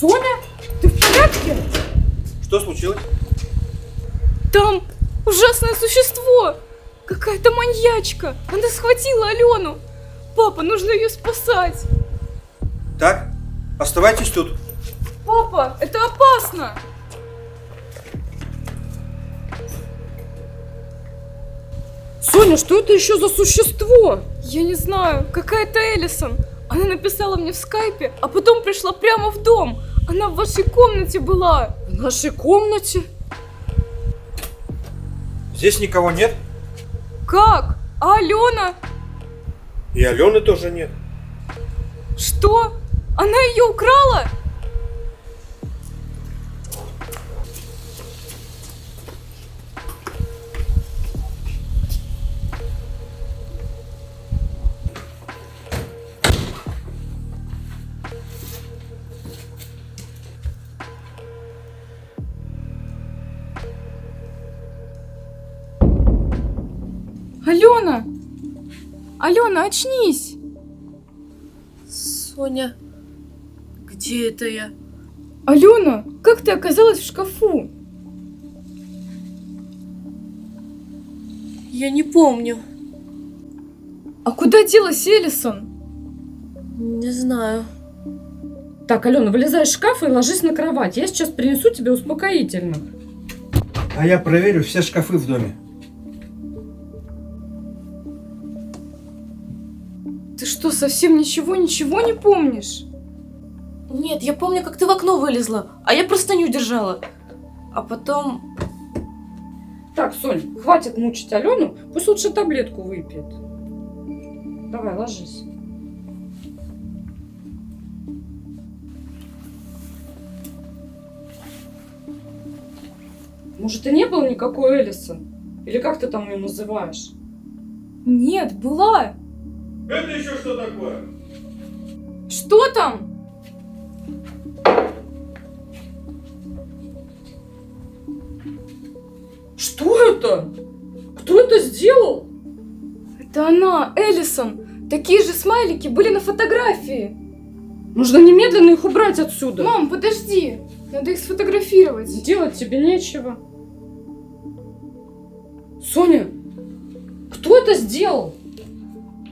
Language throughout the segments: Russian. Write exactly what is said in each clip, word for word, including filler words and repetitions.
Соня, ты в порядке? Что случилось? Там ужасное существо. Какая-то маньячка. Она схватила Алену. Папа, нужно ее спасать. Так, оставайтесь тут. Папа, это опасно. Соня, что это еще за существо? Я не знаю, какая-то Элисон. Она написала мне в скайпе, а потом пришла прямо в дом. Она в вашей комнате была. В нашей комнате? Здесь никого нет? Как? А Алена? И Алены тоже нет. Что? Она ее украла? Алена! Алена, очнись! Соня, где это я? Алена, как ты оказалась в шкафу? Я не помню. А куда делась Элисон? Не знаю. Так, Алена, вылезай из шкафа и ложись на кровать. Я сейчас принесу тебе успокоительных. А я проверю все шкафы в доме. Что, совсем ничего-ничего не помнишь? Нет, я помню, как ты в окно вылезла, а я просто не удержала. А потом... Так, Сонь, хватит мучить Алену, пусть лучше таблетку выпьет. Давай, ложись. Может, и не было никакой Элисон? Или как ты там ее называешь? Нет, была. Это еще что такое? Что там? Что это? Кто это сделал? Это она, Элисон. Такие же смайлики были на фотографии. Нужно немедленно их убрать отсюда. Мам, подожди. Надо их сфотографировать. Делать тебе нечего. Соня, кто это сделал?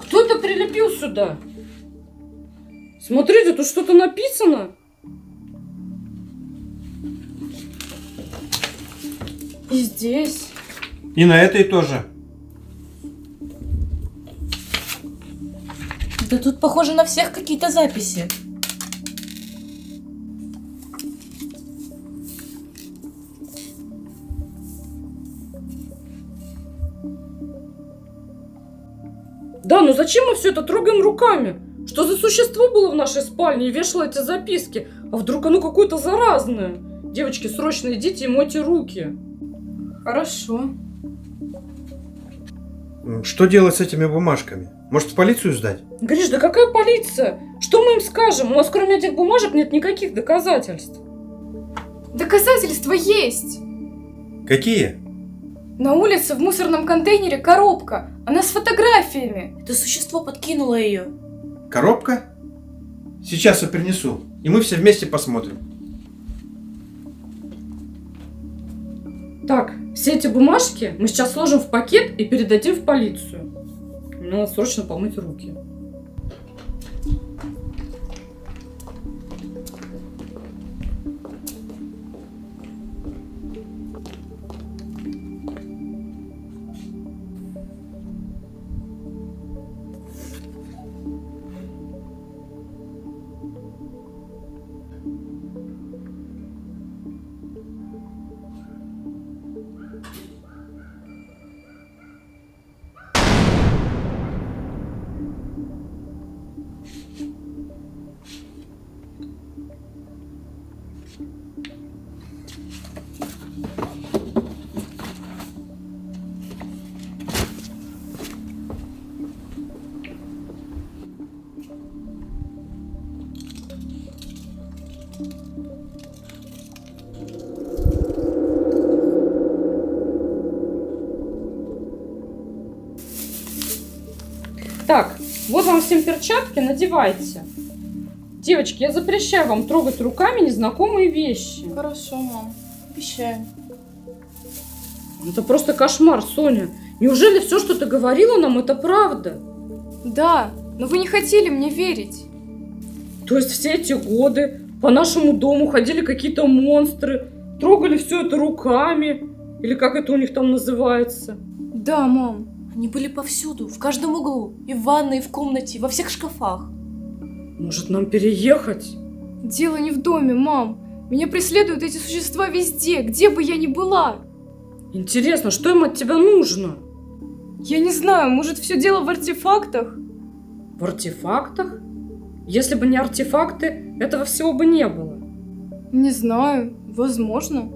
Кто-то прилепил сюда. Смотрите, тут что-то написано. И здесь. И на этой тоже. Да тут похоже на всех какие-то записи. Да, ну зачем мы все это трогаем руками? Что за существо было в нашей спальне и вешало эти записки? А вдруг оно какое-то заразное? Девочки, срочно идите и мойте руки. Хорошо. Что делать с этими бумажками? Может, в полицию сдать? Гриш, да какая полиция? Что мы им скажем? У нас кроме этих бумажек нет никаких доказательств. Доказательства есть. Какие? На улице в мусорном контейнере коробка. Она с фотографиями. Это существо подкинуло ее. Коробка? Сейчас я принесу. И мы все вместе посмотрим. Так, все эти бумажки мы сейчас сложим в пакет и передадим в полицию. Надо срочно помыть руки. Так, вот вам всем перчатки, надевайте. Девочки, я запрещаю вам трогать руками незнакомые вещи. Хорошо, мам. Обещаю. Это просто кошмар, Соня. Неужели все, что ты говорила нам, это правда? Да, но вы не хотели мне верить. То есть все эти годы по нашему дому ходили какие-то монстры, трогали все это руками, или как это у них там называется? Да, мам. Они были повсюду, в каждом углу, и в ванной, и в комнате, и во всех шкафах. Может, нам переехать? Дело не в доме, мам. Меня преследуют эти существа везде, где бы я ни была. Интересно, что им от тебя нужно? Я не знаю, может, все дело в артефактах? В артефактах? Если бы не артефакты, этого всего бы не было. Не знаю, возможно.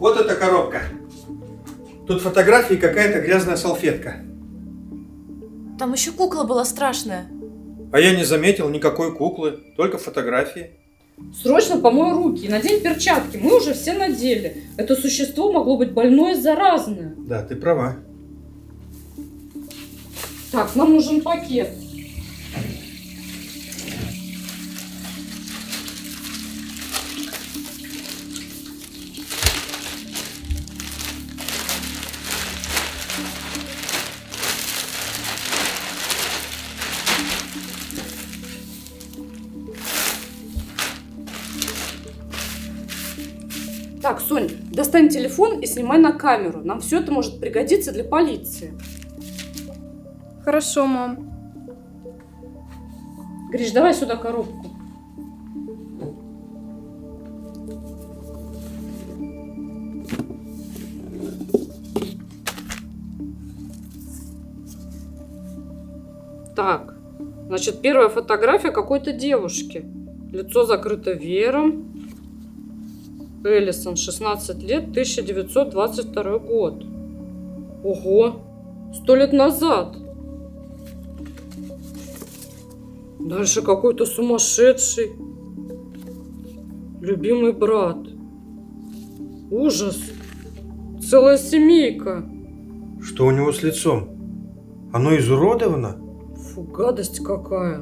Вот эта коробка. Тут фотографии, какая-то грязная салфетка. Там еще кукла была страшная. А я не заметил никакой куклы, только фотографии. Срочно помой руки и надень перчатки. Мы уже все надели. Это существо могло быть больное и заразное. Да, ты права. Так, нам нужен пакет. Так, Сонь, достань телефон и снимай на камеру. Нам все это может пригодиться для полиции. Хорошо, мам. Гриш, давай сюда коробку. Так, значит, первая фотография какой-то девушки. Лицо закрыто веером. Элисон, шестнадцать лет, тысяча девятьсот двадцать второй год. Ого, сто лет назад. Дальше какой-то сумасшедший. Любимый брат. Ужас. Целая семейка. Что у него с лицом? Оно изуродовано? Фу, гадость какая.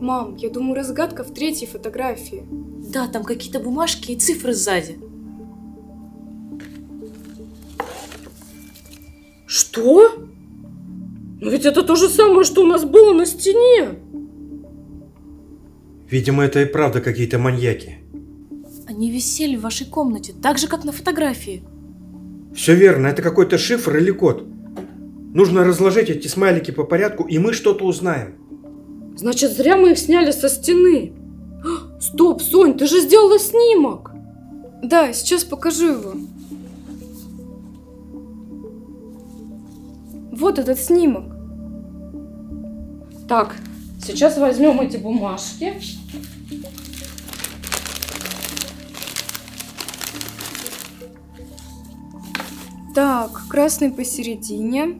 Мам, я думаю, разгадка в третьей фотографии. Да, там какие-то бумажки и цифры сзади. Что? Но ведь это то же самое, что у нас было на стене. Видимо, это и правда какие-то маньяки. Они висели в вашей комнате, так же, как на фотографии. Все верно, это какой-то шифр или код. Нужно разложить эти смайлики по порядку, и мы что-то узнаем. Значит, зря мы их сняли со стены. Стоп, Сонь, ты же сделала снимок. Да, сейчас покажу его. Вот этот снимок. Так, сейчас возьмем эти бумажки. Так, красный посередине,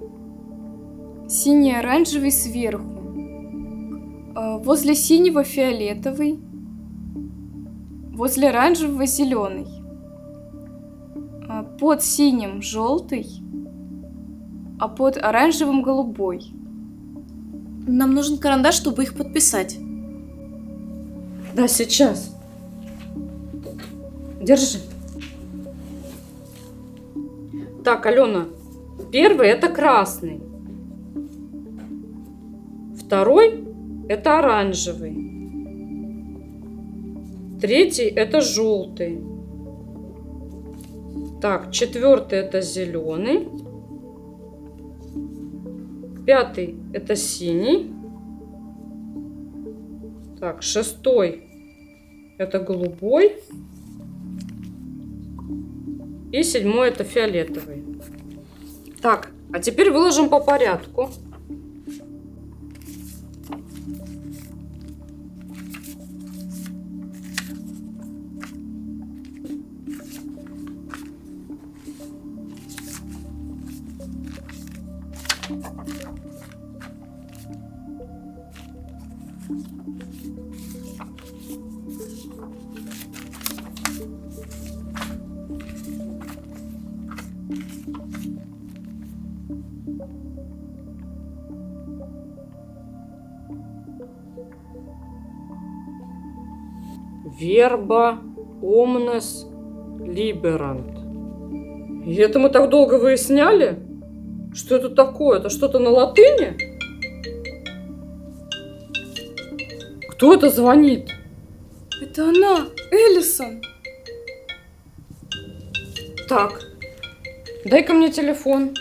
синий оранжевый сверху. Возле синего фиолетовый, возле оранжевого зеленый, под синим желтый, а под оранжевым голубой. Нам нужен карандаш, чтобы их подписать. Да, сейчас. Держи. Так, Алена, первый это красный, второй это оранжевый. Третий это желтый. Так, четвертый это зеленый. Пятый это синий. Так, шестой это голубой. И седьмой это фиолетовый. Так, а теперь выложим по порядку. Верба Омнес Либерант. И это мы так долго выясняли? Что это такое? Это что-то на латыни? Кто это звонит? Это она, Элисон. Так, дай-ка мне телефон.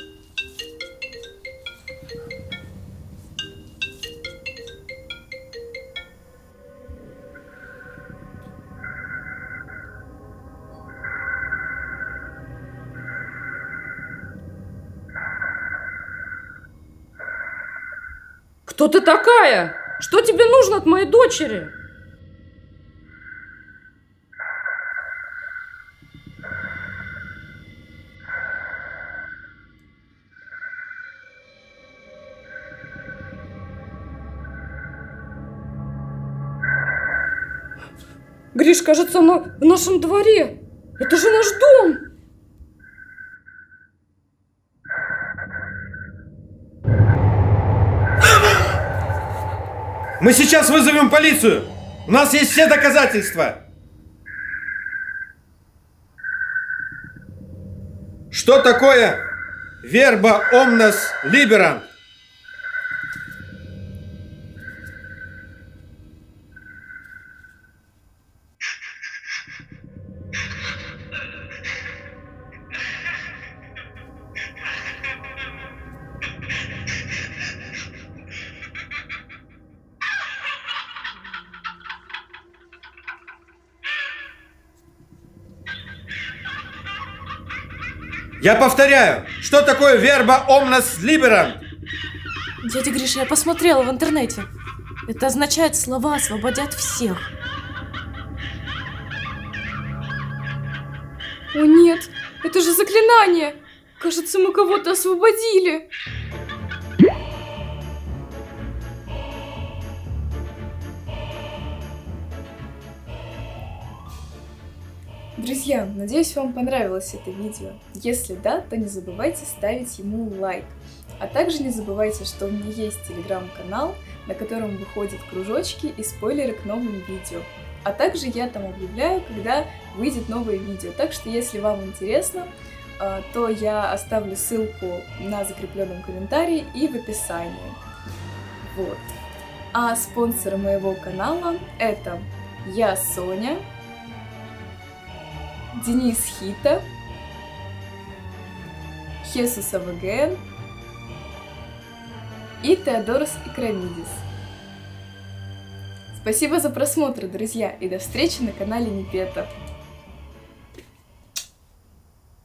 Кто ты такая? Что тебе нужно от моей дочери? Гриш, кажется, она в нашем дворе. Это же наш дом. Мы сейчас вызовем полицию. У нас есть все доказательства. Что такое Верба Омнес Либерант? Я повторяю, что такое Верба Омнес Либерант? Дядя Гриша, я посмотрела в интернете. Это означает, слова освободят всех. О нет, это же заклинание. Кажется, мы кого-то освободили. Друзья, надеюсь, вам понравилось это видео. Если да, то не забывайте ставить ему лайк. А также не забывайте, что у меня есть телеграм-канал, на котором выходят кружочки и спойлеры к новым видео. А также я там объявляю, когда выйдет новое видео. Так что, если вам интересно, то я оставлю ссылку на закрепленном комментарии и в описании. Вот. А спонсор моего канала — это я, Соня, Денис Хита, Хесуса Авагей и Теодорус Икранидис. Спасибо за просмотр, друзья, и до встречи на канале Непета.